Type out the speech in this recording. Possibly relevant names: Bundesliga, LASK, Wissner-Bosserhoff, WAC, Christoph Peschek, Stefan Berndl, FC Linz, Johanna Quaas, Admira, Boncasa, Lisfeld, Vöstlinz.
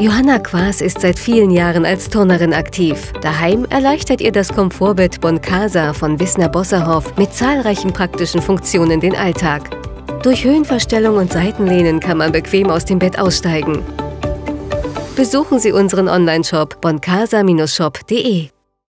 Johanna Quaas ist seit vielen Jahren als Turnerin aktiv. Daheim erleichtert ihr das Komfortbett Boncasa von Wissner-Bosserhoff mit zahlreichen praktischen Funktionen den Alltag. Durch Höhenverstellung und Seitenlehnen kann man bequem aus dem Bett aussteigen. Besuchen Sie unseren Onlineshop boncasa-shop.de.